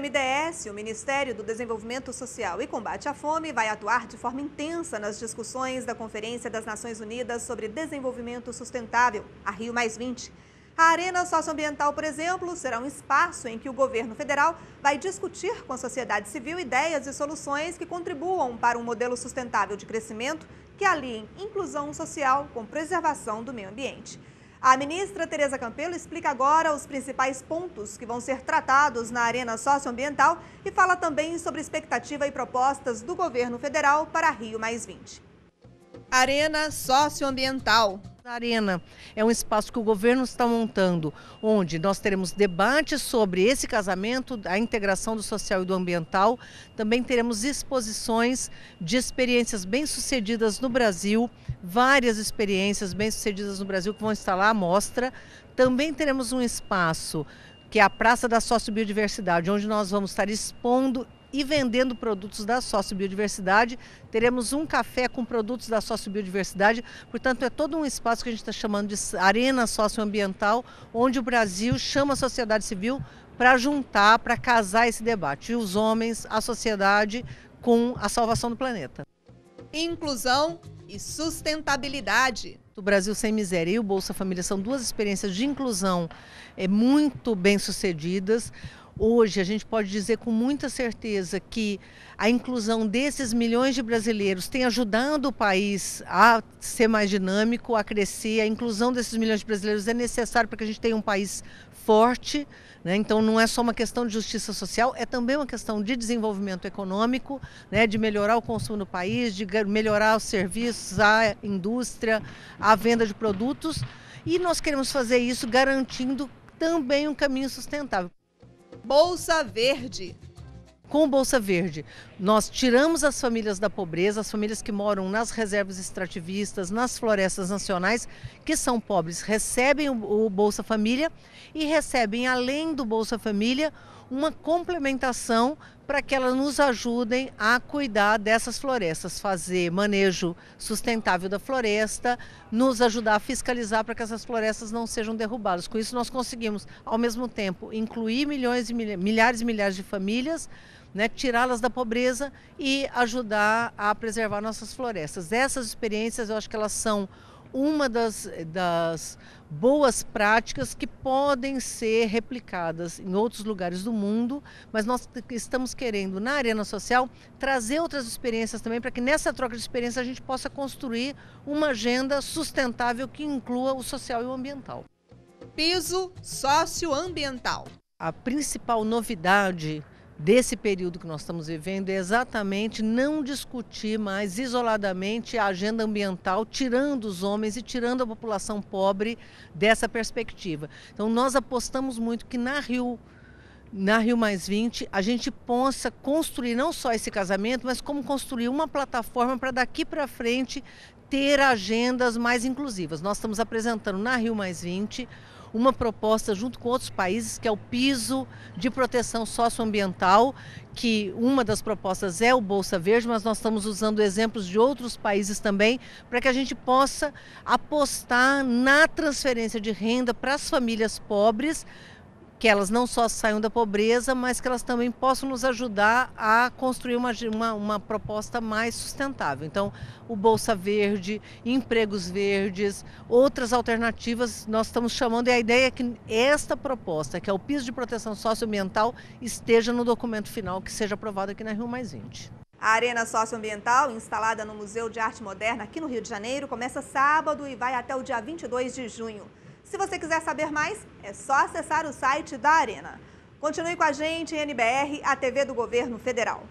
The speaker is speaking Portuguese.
MDS, o Ministério do Desenvolvimento Social e Combate à Fome vai atuar de forma intensa nas discussões da Conferência das Nações Unidas sobre Desenvolvimento Sustentável, a Rio+20. A Arena Socioambiental, por exemplo, será um espaço em que o governo federal vai discutir com a sociedade civil ideias e soluções que contribuam para um modelo sustentável de crescimento que alie inclusão social com preservação do meio ambiente. A ministra Tereza Campello explica agora os principais pontos que vão ser tratados na Arena Socioambiental e fala também sobre expectativa e propostas do governo federal para a Rio+20. Arena Socioambiental. A Arena é um espaço que o governo está montando, onde nós teremos debates sobre esse casamento, a integração do social e do ambiental. Também teremos exposições de experiências bem-sucedidas no Brasil, várias experiências bem-sucedidas no Brasil que vão estar lá à mostra. Também teremos um espaço que é a Praça da Sociobiodiversidade, onde nós vamos estar expondo e vendendo produtos da sociobiodiversidade. Teremos um café com produtos da sociobiodiversidade. Portanto, é todo um espaço que a gente está chamando de Arena Socioambiental, onde o Brasil chama a sociedade civil para juntar, para casar esse debate. E os homens, a sociedade, com a salvação do planeta. Inclusão e sustentabilidade. O Brasil Sem Miséria e o Bolsa Família são duas experiências de inclusão muito bem sucedidas. Hoje a gente pode dizer com muita certeza que a inclusão desses milhões de brasileiros tem ajudado o país a ser mais dinâmico, a crescer. A inclusão desses milhões de brasileiros é necessária para que a gente tenha um país forte, né? Então não é só uma questão de justiça social, é também uma questão de desenvolvimento econômico, né? De melhorar o consumo no país, de melhorar os serviços, a indústria, a venda de produtos. E nós queremos fazer isso garantindo também um caminho sustentável. Bolsa Verde. Com o Bolsa Verde, nós tiramos as famílias da pobreza, as famílias que moram nas reservas extrativistas, nas florestas nacionais, que são pobres, recebem o Bolsa Família e recebem, além do Bolsa Família, uma complementação para que elas nos ajudem a cuidar dessas florestas, fazer manejo sustentável da floresta, nos ajudar a fiscalizar para que essas florestas não sejam derrubadas. Com isso nós conseguimos, ao mesmo tempo, incluir milhares e milhares de famílias, né, tirá-las da pobreza e ajudar a preservar nossas florestas. Essas experiências, eu acho que elas são uma das boas práticas que podem ser replicadas em outros lugares do mundo, mas nós estamos querendo, na Arena Social, trazer outras experiências também, para que nessa troca de experiências a gente possa construir uma agenda sustentável que inclua o social e o ambiental. Piso socioambiental. A principal novidade desse período que nós estamos vivendo é exatamente não discutir mais isoladamente a agenda ambiental, tirando os homens e tirando a população pobre dessa perspectiva. Então nós apostamos muito que na Rio+20 a gente possa construir não só esse casamento, mas como construir uma plataforma para daqui para frente ter agendas mais inclusivas. Nós estamos apresentando na Rio+20 uma proposta junto com outros países, que é o Piso de Proteção Socioambiental, que uma das propostas é o Bolsa Verde, mas nós estamos usando exemplos de outros países também, para que a gente possa apostar na transferência de renda para as famílias pobres, que elas não só saiam da pobreza, mas que elas também possam nos ajudar a construir uma proposta mais sustentável. Então, o Bolsa Verde, Empregos Verdes, outras alternativas, nós estamos chamando, e a ideia é que esta proposta, que é o Piso de Proteção Socioambiental, esteja no documento final que seja aprovado aqui na Rio+20. A Arena Socioambiental, instalada no Museu de Arte Moderna aqui no Rio de Janeiro, começa sábado e vai até o dia 22 de junho. Se você quiser saber mais, é só acessar o site da Arena. Continue com a gente em NBR, a TV do Governo Federal.